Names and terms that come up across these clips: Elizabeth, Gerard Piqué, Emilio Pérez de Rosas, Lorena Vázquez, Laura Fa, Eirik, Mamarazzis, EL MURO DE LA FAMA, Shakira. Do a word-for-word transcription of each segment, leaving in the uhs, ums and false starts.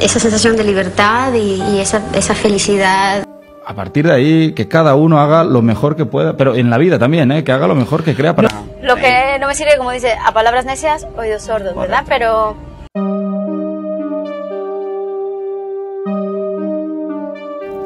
Esa sensación de libertad y, y esa, esa felicidad. A partir de ahí, que cada uno haga lo mejor que pueda, pero en la vida también, ¿eh? Que haga lo mejor que crea para... Lo que no me sirve, como dice, a palabras necias, oídos sordos, ¿verdad? Pero...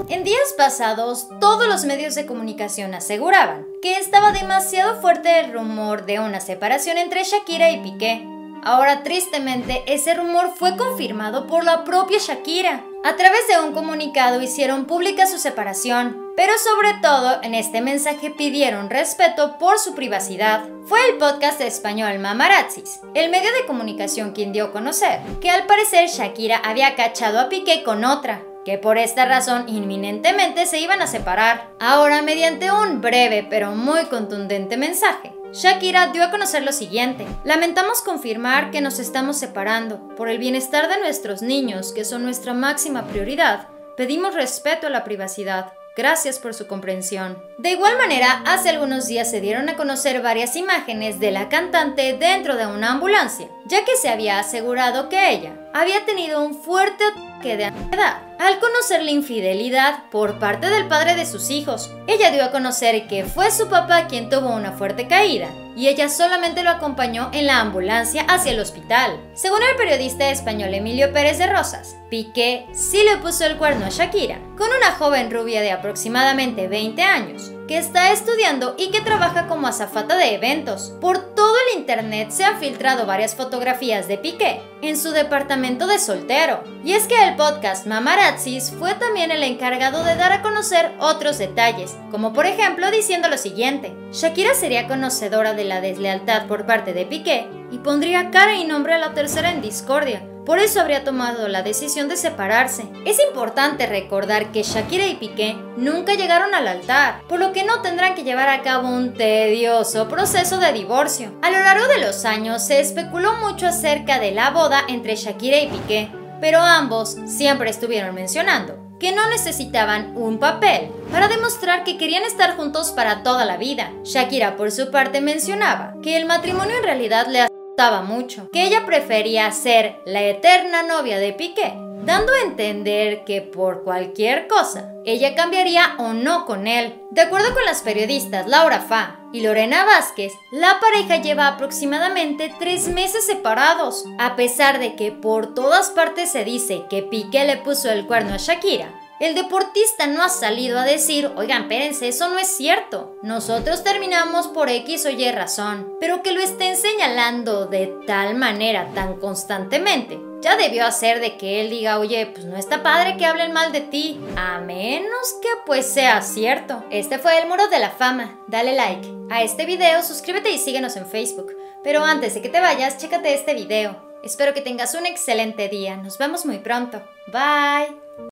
En días pasados, todos los medios de comunicación aseguraban que estaba demasiado fuerte el rumor de una separación entre Shakira y Piqué. Ahora, tristemente, ese rumor fue confirmado por la propia Shakira. A través de un comunicado hicieron pública su separación, pero sobre todo en este mensaje pidieron respeto por su privacidad. Fue el podcast español Mamarazzis, el medio de comunicación, quien dio a conocer que al parecer Shakira había cachado a Piqué con otra, que por esta razón inminentemente se iban a separar. Ahora, mediante un breve pero muy contundente mensaje, Shakira dio a conocer lo siguiente: lamentamos confirmar que nos estamos separando. Por el bienestar de nuestros niños, que son nuestra máxima prioridad, pedimos respeto a la privacidad. Gracias por su comprensión. De igual manera, hace algunos días se dieron a conocer varias imágenes de la cantante dentro de una ambulancia, ya que se había asegurado que ella había tenido un fuerte ataque de ansiedad al conocer la infidelidad por parte del padre de sus hijos. Ella dio a conocer que fue su papá quien tuvo una fuerte caída y ella solamente lo acompañó en la ambulancia hacia el hospital. Según el periodista español Emilio Pérez de Rosas, Piqué sí le puso el cuerno a Shakira con una joven rubia de aproximadamente veinte años que está estudiando y que trabaja como azafata de eventos. Por todo el internet se han filtrado varias fotografías de Piqué en su departamento de soltero. Y es que el podcast Mamarazzis fue también el encargado de dar a conocer otros detalles, como por ejemplo diciendo lo siguiente: Shakira sería conocedora de la deslealtad por parte de Piqué y pondría cara y nombre a la tercera en discordia. Por eso habría tomado la decisión de separarse. Es importante recordar que Shakira y Piqué nunca llegaron al altar, por lo que no tendrán que llevar a cabo un tedioso proceso de divorcio. A lo largo de los años se especuló mucho acerca de la boda entre Shakira y Piqué, pero ambos siempre estuvieron mencionando que no necesitaban un papel para demostrar que querían estar juntos para toda la vida. Shakira, por su parte, mencionaba que el matrimonio en realidad le gustaba mucho, que ella prefería ser la eterna novia de Piqué, dando a entender que por cualquier cosa ella cambiaría o no con él. De acuerdo con las periodistas Laura Fa y Lorena Vázquez, la pareja lleva aproximadamente tres meses separados. A pesar de que por todas partes se dice que Piqué le puso el cuerno a Shakira, el deportista no ha salido a decir: oigan, espérense, eso no es cierto, nosotros terminamos por X o Y razón. Pero que lo estén señalando de tal manera, tan constantemente, ya debió hacer de que él diga: oye, pues no está padre que hablen mal de ti, a menos que pues sea cierto. Este fue El Muro de la Fama. Dale like a este video, suscríbete y síguenos en Facebook. Pero antes de que te vayas, chécate este video. Espero que tengas un excelente día, nos vemos muy pronto. Bye.